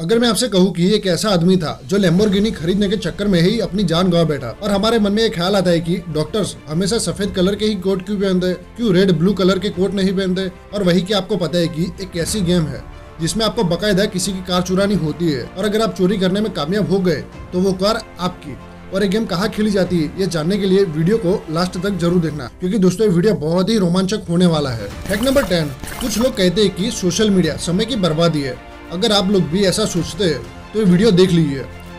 अगर मैं आपसे कहूँ कि एक ऐसा आदमी था जो लैम्बोर्गिनी खरीदने के चक्कर में ही अपनी जान गवा बैठा, और हमारे मन में ये ख्याल आता है कि डॉक्टर्स हमेशा सफेद कलर के ही कोट क्यों पहनते, क्यों रेड ब्लू कलर के कोट नहीं पहनते, और वही कि आपको पता है कि एक ऐसी गेम है जिसमें आपको बकायदा किसी की कार चुरानी होती है, और अगर आप चोरी करने में कामयाब हो गए तो वो कार आपकी। और ये गेम कहाँ खेली जाती है ये जानने के लिए वीडियो को लास्ट तक जरूर देखना, क्योंकि दोस्तों ये वीडियो बहुत ही रोमांचक होने वाला है। फैक्ट नंबर 10, कुछ लोग कहते हैं कि सोशल मीडिया समय की बर्बादी है। अगर आप लोग भी ऐसा सोचते हैं तो ये वीडियो देख लीजिए।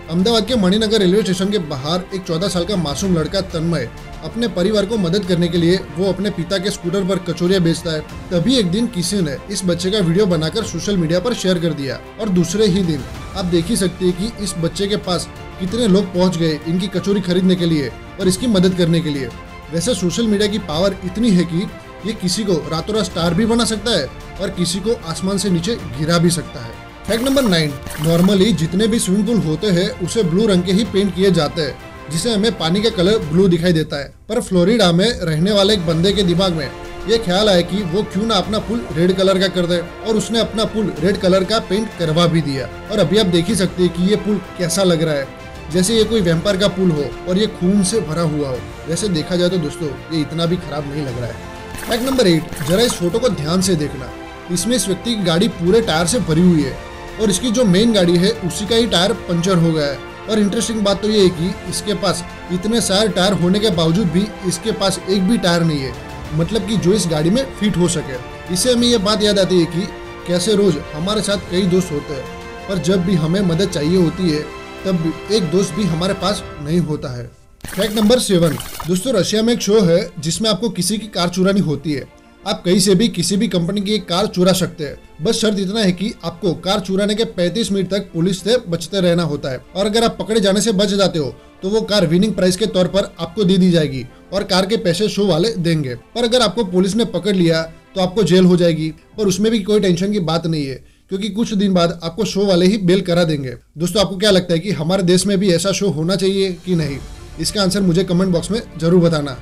अहमदाबाद के मणिनगर रेलवे स्टेशन के बाहर एक 14 साल का मासूम लड़का तन्मय अपने परिवार को मदद करने के लिए वो अपने पिता के स्कूटर पर कचौरिया बेचता है। तभी एक दिन किसी ने इस बच्चे का वीडियो बनाकर सोशल मीडिया पर शेयर कर दिया, और दूसरे ही दिन आप देख ही सकते हैं कि इस बच्चे के पास कितने लोग पहुंच गए इनकी कचौरी खरीदने के लिए और इसकी मदद करने के लिए। वैसे सोशल मीडिया की पावर इतनी है कि ये किसी को रातों रात स्टार भी बना सकता है और किसी को आसमान से नीचे गिरा भी सकता है। फैक्ट नंबर 9, नॉर्मली जितने भी स्विमिंग पूल होते हैं उसे ब्लू रंग के ही पेंट किए जाते हैं, जिसे हमें पानी का कलर ब्लू दिखाई देता है। पर फ्लोरिडा में रहने वाले एक बंदे के दिमाग में ये ख्याल आया कि वो क्यों ना अपना पुल रेड कलर का कर दे, और उसने अपना पुल रेड कलर का पेंट करवा भी दिया। और अभी आप देख ही सकते हैं कि ये पुल कैसा लग रहा है, जैसे ये कोई वैम्पायर का पुल हो और ये खून से भरा हुआ हो। वैसे देखा जाए तो दोस्तों ये इतना भी खराब नहीं लग रहा है। फैक्ट नंबर 8, जरा इस फोटो को ध्यान से देखना। इसमें इस व्यक्ति की गाड़ी पूरे टायर से भरी हुई है, और इसकी जो मेन गाड़ी है उसी का ही टायर पंचर हो गया है। और इंटरेस्टिंग बात तो ये है कि इसके पास इतने सारे टायर होने के बावजूद भी इसके पास एक भी टायर नहीं है, मतलब कि जो इस गाड़ी में फिट हो सके। इससे हमें ये बात याद आती है कि कैसे रोज हमारे साथ कई दोस्त होते हैं, पर जब भी हमें मदद चाहिए होती है तब एक दोस्त भी हमारे पास नहीं होता है। फैक्ट नंबर 7, दोस्तों रशिया में एक शो है जिसमें आपको किसी की कार चुरानी होती है। आप कहीं से भी किसी भी कंपनी की एक कार चुरा सकते हैं, बस शर्त इतना है कि आपको कार चुराने के 35 मिनट तक पुलिस से बचते रहना होता है। और अगर आप पकड़े जाने से बच जाते हो तो वो कार विनिंग प्राइस के तौर पर आपको दे दी जाएगी, और कार के पैसे शो वाले देंगे। पर अगर आपको पुलिस ने पकड़ लिया तो आपको जेल हो जाएगी, पर उसमें भी कोई टेंशन की बात नहीं है, क्योंकि कुछ दिन बाद आपको शो वाले ही बेल करा देंगे। दोस्तों आपको क्या लगता है कि हमारे देश में भी ऐसा शो होना चाहिए कि नहीं? इसका आंसर मुझे कमेंट बॉक्स में जरूर बताना।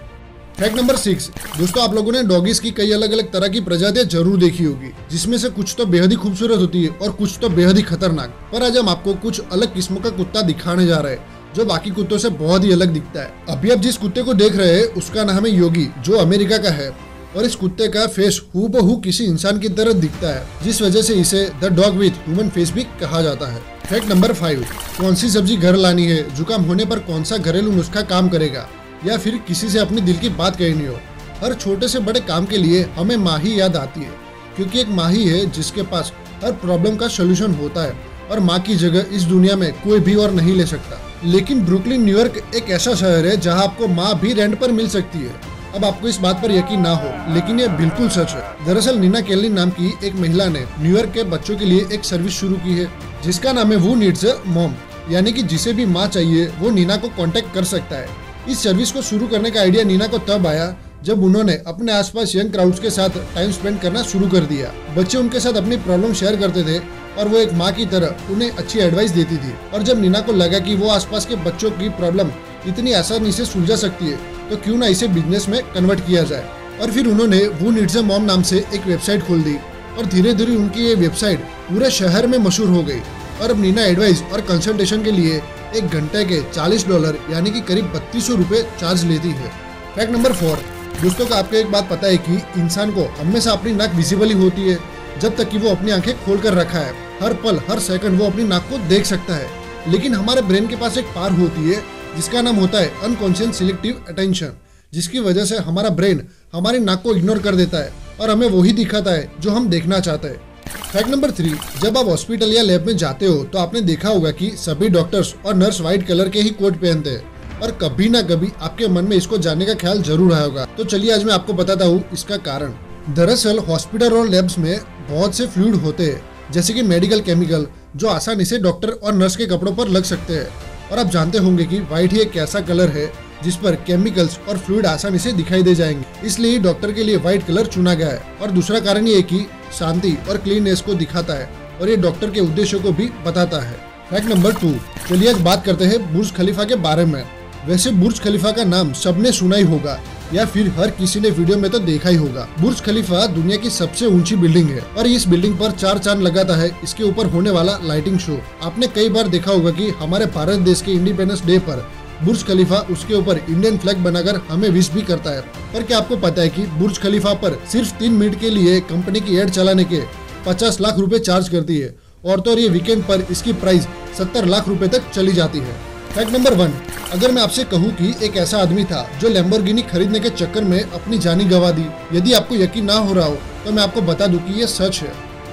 फैक्ट नंबर 6, दोस्तों आप लोगों ने डॉगीज की कई अलग अलग तरह की प्रजातियां जरूर देखी होगी, जिसमें से कुछ तो बेहद ही खूबसूरत होती है और कुछ तो बेहद ही खतरनाक। पर आज हम आपको कुछ अलग किस्म का कुत्ता दिखाने जा रहे हैं जो बाकी कुत्तों से बहुत ही अलग दिखता है। अभी आप जिस कुत्ते को देख रहे हैं उसका नाम है योगी, जो अमेरिका का है, और इस कुत्ते का फेस हूबहू किसी इंसान की तरह दिखता है, जिस वजह से इसे the dog with human face भी कहा जाता है। फैक्ट नंबर 5, कौन सी सब्जी घर लानी है, जुकाम होने पर कौन सा घरेलू नुस्खा काम करेगा, या फिर किसी से अपने दिल की बात कहनी हो, हर छोटे से बड़े काम के लिए हमें माँ ही याद आती है, क्योंकि एक माँ ही है जिसके पास हर प्रॉब्लम का सोल्यूशन होता है, और माँ की जगह इस दुनिया में कोई भी और नहीं ले सकता। लेकिन ब्रुकलिन न्यूयॉर्क एक ऐसा शहर है जहाँ आपको माँ भी रेंट पर मिल सकती है। अब आपको इस बात पर यकीन ना हो, लेकिन ये बिल्कुल सच है। दरअसल नीना केलिन नाम की एक महिला ने न्यूयॉर्क के बच्चों के लिए एक सर्विस शुरू की है जिसका नाम है हू नीड्स अ मॉम, यानी कि जिसे भी माँ चाहिए वो नीना को कॉन्टेक्ट कर सकता है। इस सर्विस को शुरू करने का आइडिया नीना को तब आया जब उन्होंने अपने आसपास यंग क्राउड्स के साथ टाइम स्पेंड करना शुरू कर दिया। बच्चे उनके साथ अपनी प्रॉब्लम शेयर करते थे और वो एक माँ की तरह उन्हें अच्छी एडवाइस देती थी। और जब नीना को लगा कि वो आसपास के बच्चों की प्रॉब्लम इतनी आसानी से सुलझा सकती है तो क्यों ना इसे बिजनेस में कन्वर्ट किया जाए, और फिर उन्होंने हू नीड्स अ मॉम नाम से एक वेबसाइट खोल दी, और धीरे धीरे उनकी ये वेबसाइट पूरे शहर में मशहूर हो गई। और अब नीना एडवाइस और कंसल्टेशन के लिए एक घंटे के $40 यानी कि करीब 3200 रुपये चार्ज लेती है। फैक्ट नंबर 4, दोस्तों का आपको एक बात पता है कि इंसान को हमेशा अपनी नाक विजिबल ही होती है जब तक कि वो अपनी आंखें खोल कर रखा है। हर पल हर सेकंड वो अपनी नाक को देख सकता है, लेकिन हमारे ब्रेन के पास एक पार होती है जिसका नाम होता है अनकॉन्शियस सिलेक्टिव अटेंशन, जिसकी वजह से हमारा ब्रेन हमारी नाक को इग्नोर कर देता है और हमें वही दिखाता है जो हम देखना चाहते हैं। फैक्ट नंबर 3, जब आप हॉस्पिटल या लैब में जाते हो तो आपने देखा होगा कि सभी डॉक्टर्स और नर्स व्हाइट कलर के ही कोट पहनते हैं, और कभी ना कभी आपके मन में इसको जानने का ख्याल जरूर आया होगा। तो चलिए आज मैं आपको बताता हूँ इसका कारण। दरअसल हॉस्पिटल और लैब्स में बहुत से फ्लूइड होते हैं, जैसे कि मेडिकल केमिकल, जो आसानी से डॉक्टर और नर्स के कपड़ों पर लग सकते हैं। और आप जानते होंगे कि व्हाइट ही एक ऐसा कलर है जिस पर केमिकल्स और फ्लूइड आसानी से दिखाई दे जाएंगे, इसलिए डॉक्टर के लिए व्हाइट कलर चुना गया है। और दूसरा कारण ये कि शांति और क्लीननेस को दिखाता है, और ये डॉक्टर के उद्देश्यों को भी बताता है। फैक्ट नंबर 2, चलिए आज बात करते हैं बुर्ज खलीफा के बारे में। वैसे बुर्ज खलीफा का नाम सबने सुना ही होगा, या फिर हर किसी ने वीडियो में तो देखा ही होगा। बुर्ज खलीफा दुनिया की सबसे ऊंची बिल्डिंग है और इस बिल्डिंग पर 4 चांद लगाता है इसके ऊपर होने वाला लाइटिंग शो। आपने कई बार देखा होगा कि हमारे भारत देश के इंडिपेंडेंस डे पर बुर्ज खलीफा उसके ऊपर इंडियन फ्लैग बनाकर हमें विश भी करता है। पर क्या आपको पता है कि बुर्ज खलीफा पर सिर्फ 3 मिनट के लिए कंपनी की एड चलाने के 50 लाख रुपए चार्ज करती है और तो ये वीकेंड पर इसकी प्राइस 70 लाख रुपए तक चली जाती है। फैक्ट नंबर 1, अगर मैं आपसे कहूँ कि एक ऐसा आदमी था जो लैम्बोर्गिनी खरीदने के चक्कर में अपनी जानी गंवा दी, यदि आपको यकीन ना हो रहा हो तो मैं आपको बता दूं कि ये सच है।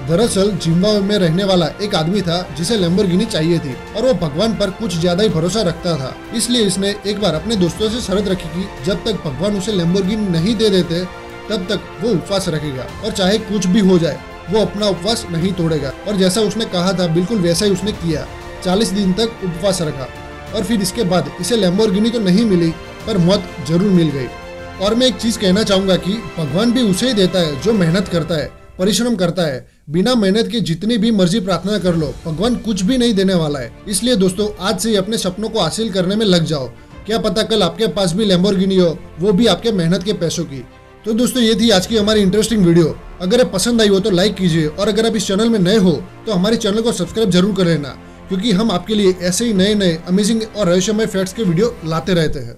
दरअसल जिम्बाब्वे में रहने वाला एक आदमी था जिसे लैम्बोर्गिनी चाहिए थी और वो भगवान पर कुछ ज्यादा ही भरोसा रखता था, इसलिए इसने एक बार अपने दोस्तों से शर्त रखी कि जब तक भगवान उसे लैम्बोर्गिनी नहीं दे देते तब तक वो उपवास रखेगा और चाहे कुछ भी हो जाए वो अपना उपवास नहीं तोड़ेगा। और जैसा उसने कहा था बिल्कुल वैसा ही उसने किया, 40 दिन तक उपवास रखा और फिर इसके बाद इसे लैम्बोर्गिनी तो नहीं मिली पर मौत जरूर मिल गई। और मैं एक चीज कहना चाहूंगा कि भगवान भी उसे ही देता है जो मेहनत करता है, परिश्रम करता है। बिना मेहनत के जितनी भी मर्जी प्रार्थना कर लो भगवान कुछ भी नहीं देने वाला है। इसलिए दोस्तों आज से ही अपने सपनों को हासिल करने में लग जाओ, क्या पता कल आपके पास भी लैम्बोर्गिनी हो, वो भी आपके मेहनत के पैसों की। तो दोस्तों ये थी आज की हमारी इंटरेस्टिंग वीडियो। अगर आप पसंद आई हो तो लाइक कीजिए और अगर आप इस चैनल में नए हो तो हमारे चैनल को सब्सक्राइब जरूर कर लेना क्योंकि हम आपके लिए ऐसे ही नए अमेजिंग और रहस्यमय फैक्ट्स के वीडियो लाते रहते हैं।